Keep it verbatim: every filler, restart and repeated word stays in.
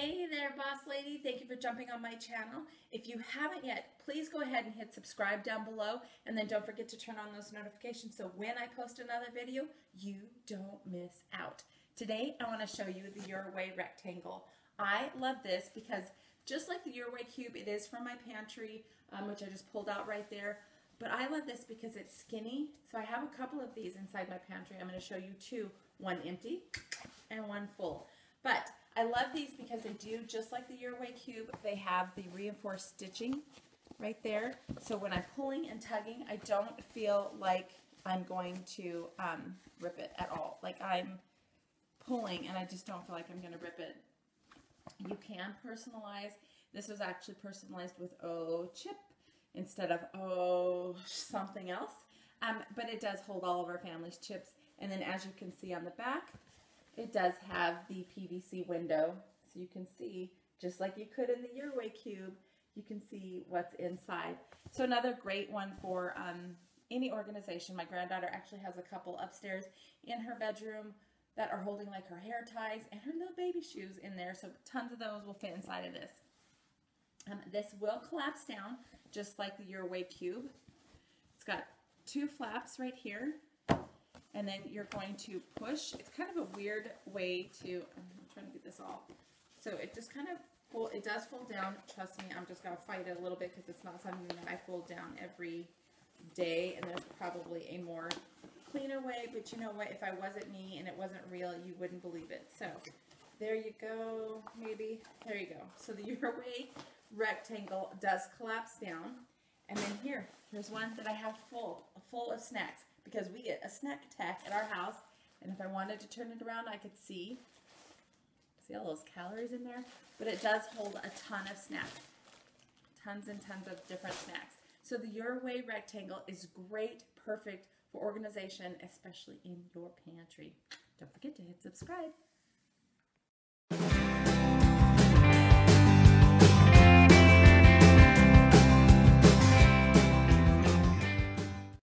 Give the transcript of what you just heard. Hey there, boss lady. Thank you for jumping on my channel. If you haven't yet, please go ahead and hit subscribe down below, and then don't forget to turn on those notifications so when I post another video, you don't miss out. Today, I want to show you the Your Way Rectangle. I love this because just like the Your Way Cube, it is from my pantry, um, which I just pulled out right there. But I love this because it's skinny. So I have a couple of these inside my pantry. I'm going to show you two, one empty and one full. But I love these because they do, just like the Your Way Cube, they have the reinforced stitching right there. So when I'm pulling and tugging, I don't feel like I'm going to um, rip it at all. Like I'm pulling and I just don't feel like I'm going to rip it. You can personalize. This was actually personalized with "Oh Chip" instead of "Oh something else." Um, but it does hold all of our family's chips. And then as you can see on the back, it does have the P V C window, so you can see, just like you could in the Your Way Cube, you can see what's inside. So another great one for um, any organization. My granddaughter actually has a couple upstairs in her bedroom that are holding like her hair ties and her little baby shoes in there, so tons of those will fit inside of this. Um, this will collapse down just like the Your Way Cube. It's got two flaps right here. And then you're going to push. It's kind of a weird way to, I'm trying to get this all. So it just kind of, fold, it does fold down. Trust me, I'm just going to fight it a little bit because it's not something that I fold down every day. And there's probably a more cleaner way. But you know what? If I wasn't me and it wasn't real, you wouldn't believe it. So there you go, maybe. There you go. So the Your Way Rectangle does collapse down. And then here, here's one that I have full, full of snacks, because we get a snack attack at our house. And if I wanted to turn it around, I could see, see all those calories in there? But it does hold a ton of snacks, tons and tons of different snacks. So the Your Way Rectangle is great, perfect for organization, especially in your pantry. Don't forget to hit subscribe.